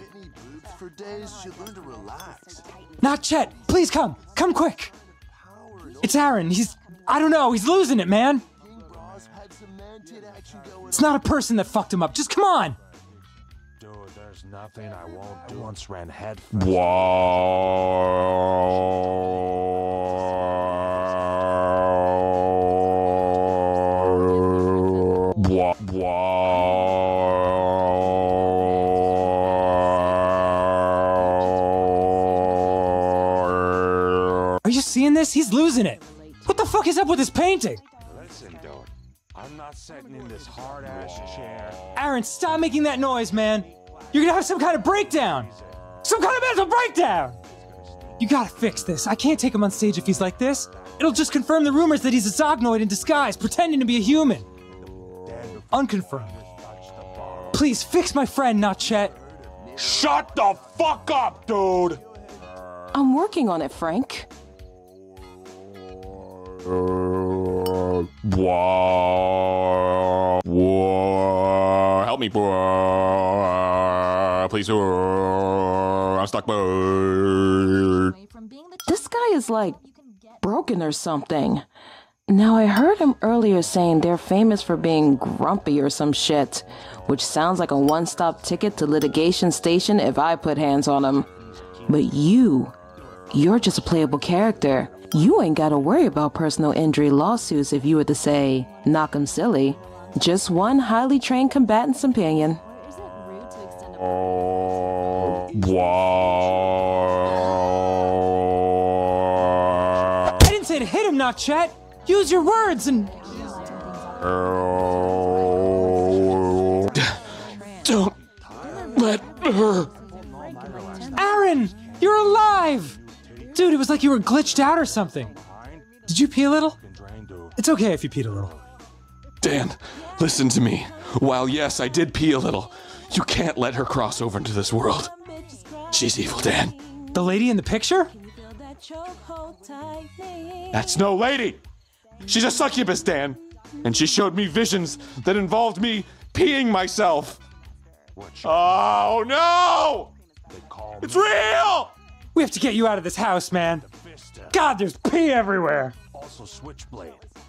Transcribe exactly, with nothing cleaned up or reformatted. Brittany boobs for days, she learned to relax. Not yet. Please come. Come quick. It's Arin. He's, I don't know, he's losing it, man. It's not a person that fucked him up. Just come on. Dude, there's nothing I won't do. I once ran head first. Wow. Wow. Wow. Are you seeing this? He's losing it. What the fuck is up with this painting? Listen, dude. I'm not sitting in this hard-ass chair. Arin, stop making that noise, man. You're gonna have some kind of breakdown. Some kind of mental breakdown. You gotta fix this. I can't take him on stage if he's like this. It'll just confirm the rumors that he's a Zognoid in disguise, pretending to be a human. Unconfirmed. Please, fix my friend, not Chet. Shut the fuck up, dude! I'm working on it, Frank. Uh, blah, blah, help me, blah, please. Blah, I'm stuck. Blah. This guy is like broken or something. Now, I heard him earlier saying they're famous for being grumpy or some shit, which sounds like a one-stop ticket to litigation station if I put hands on him. But you, you're just a playable character. You ain't gotta worry about personal injury lawsuits if you were to say, knock 'em silly. Just one highly trained combatant's opinion. Oh, wow. I didn't say to hit him, not Chet. Use your words and... Oh. Don't let her... Arin, you're alive! Dude, it was like you were glitched out or something. Did you pee a little? It's okay if you peed a little. Dan, listen to me. While yes, I did pee a little, you can't let her cross over into this world. She's evil, Dan. The lady in the picture? That's no lady! She's a succubus, Dan. And she showed me visions that involved me peeing myself. Oh, no! It's real! We have to get you out of this house, man. God, there's pee everywhere. Also, switchblade.